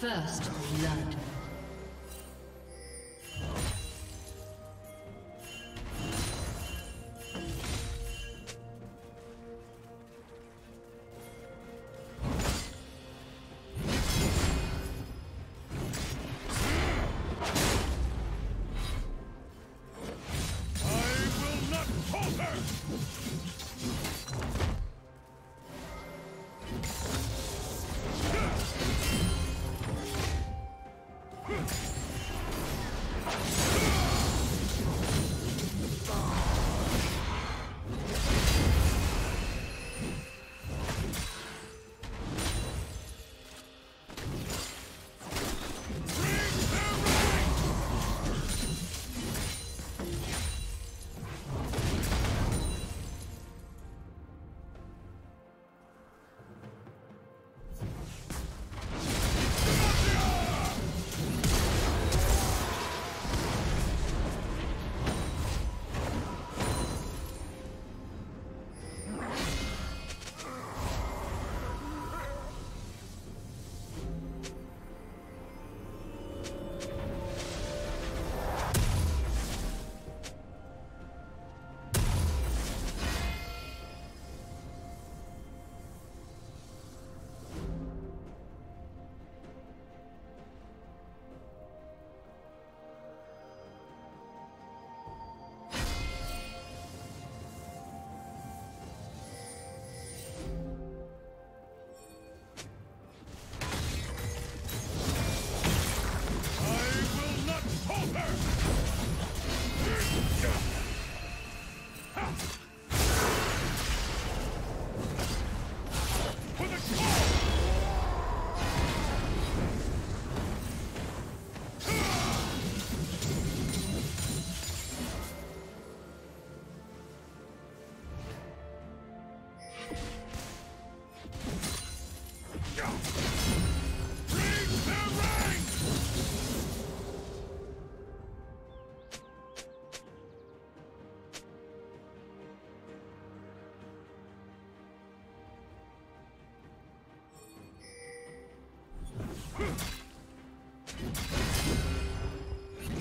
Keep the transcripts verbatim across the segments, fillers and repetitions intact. First blood.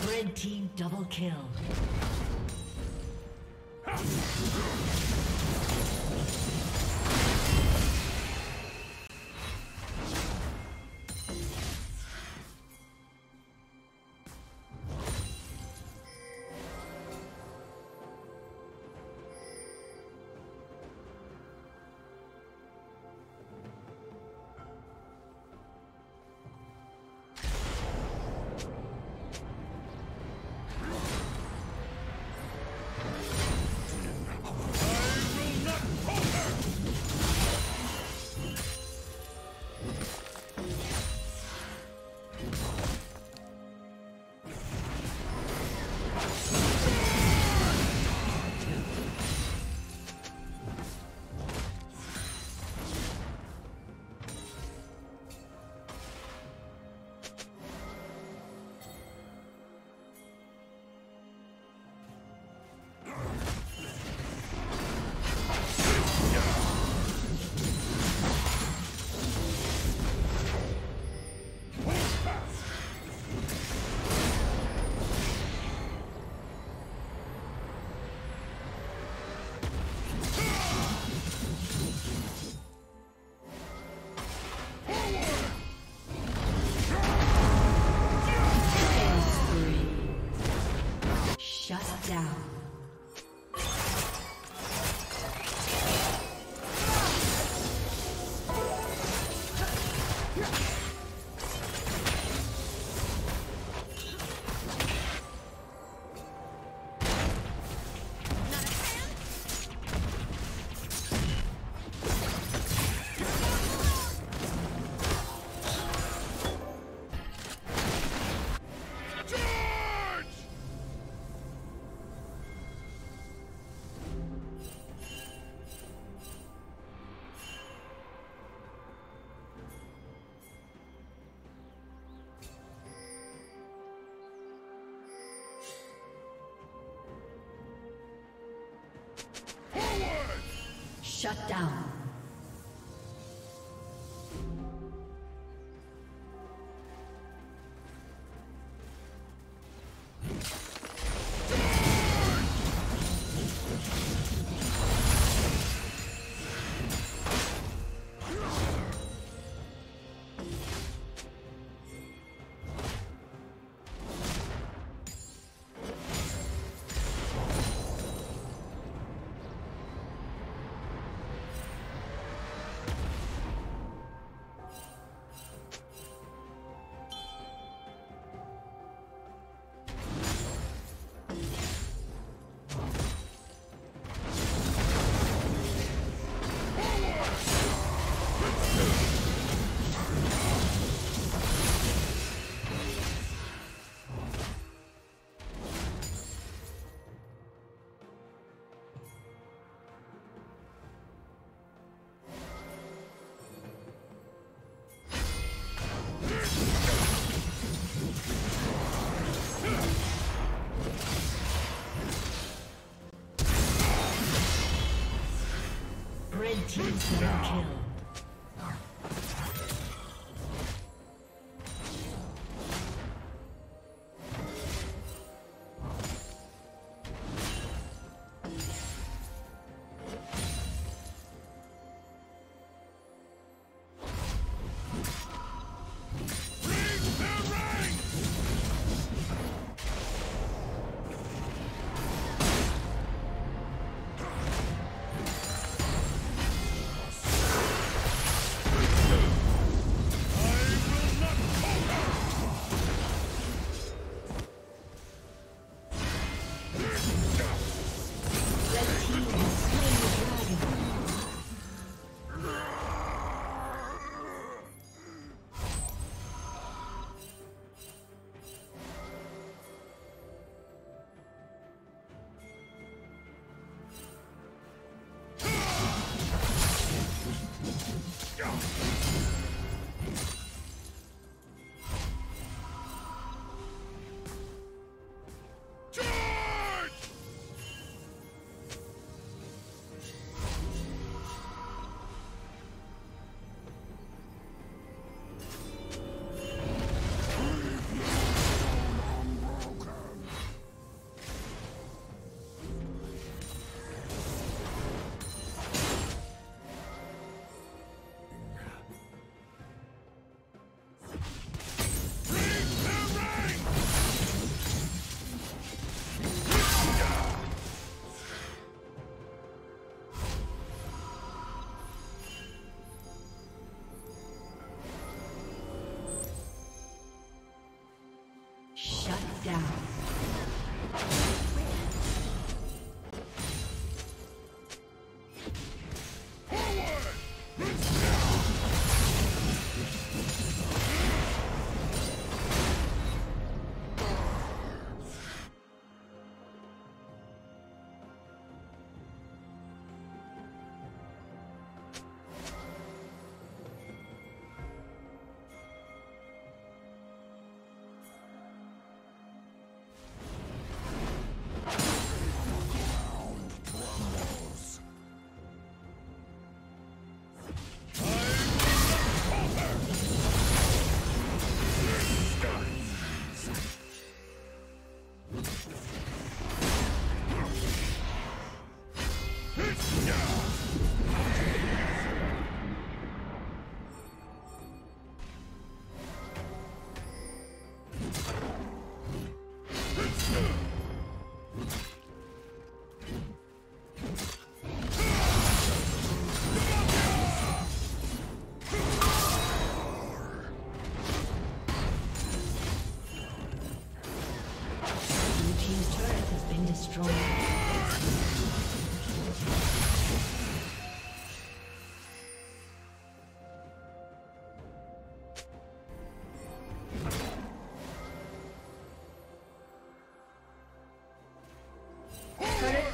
Red team double kill. Over! Shut down. Team's been killed.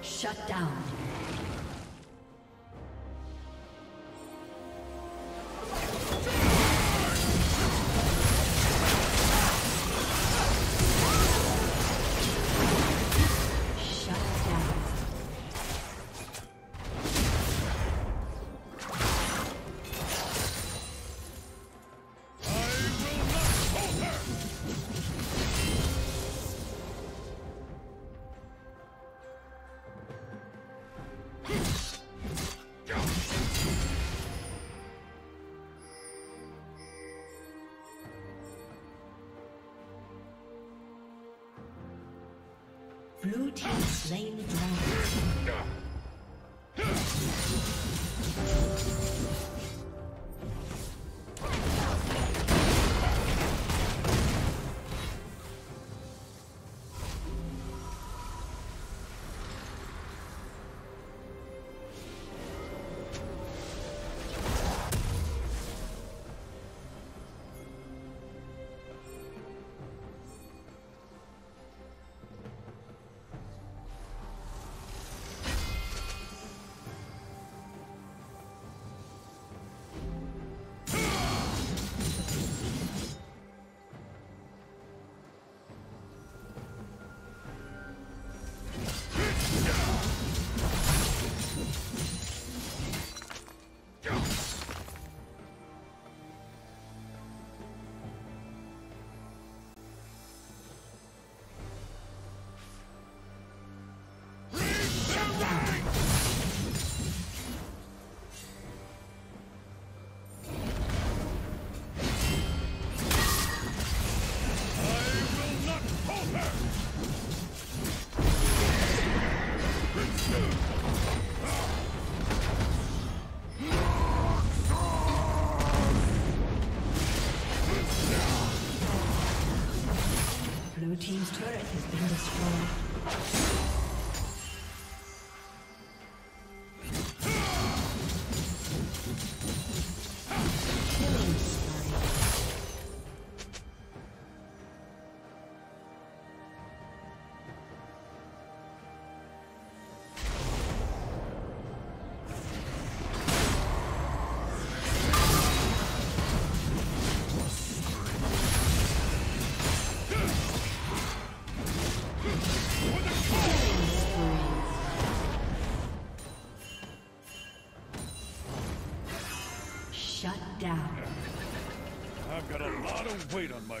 Shut down. Blue team slain the dragon. Blue team's turret has been destroyed. I've got a lot of weight on my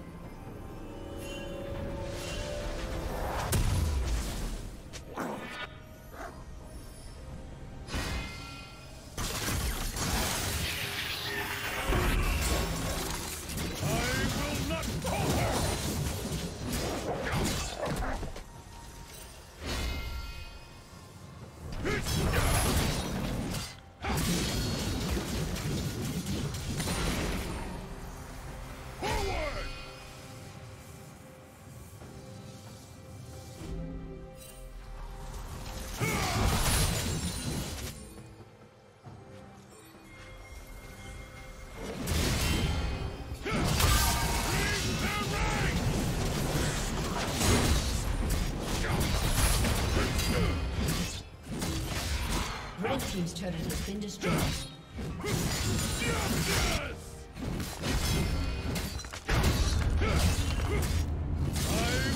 Red team's turret has been destroyed. I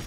The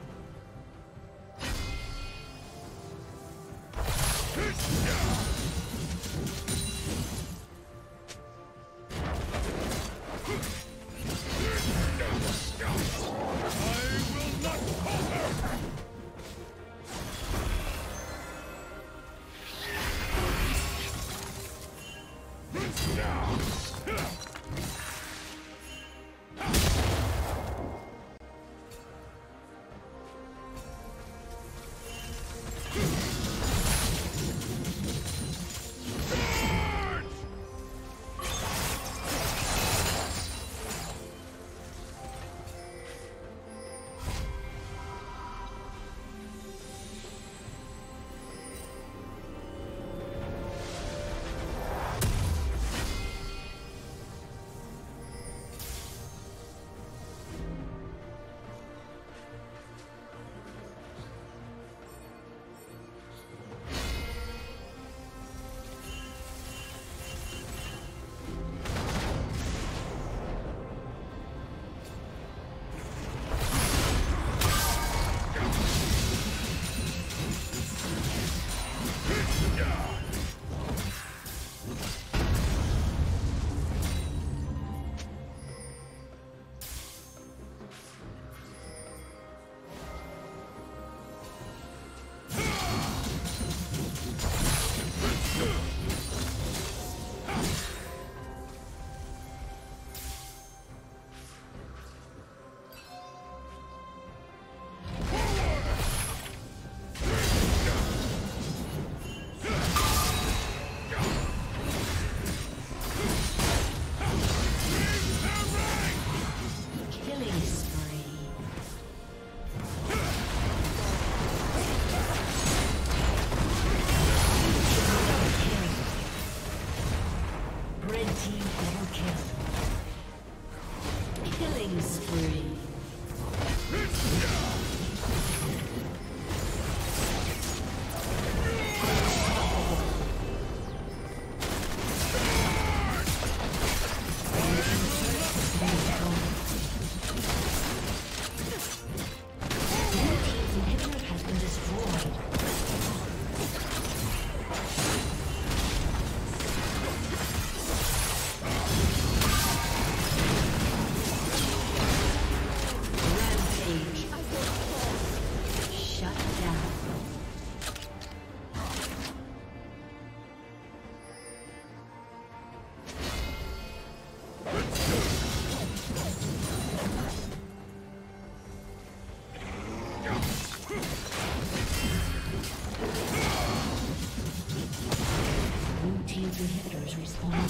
inhibitors responding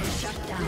soon. Shut down.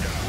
No!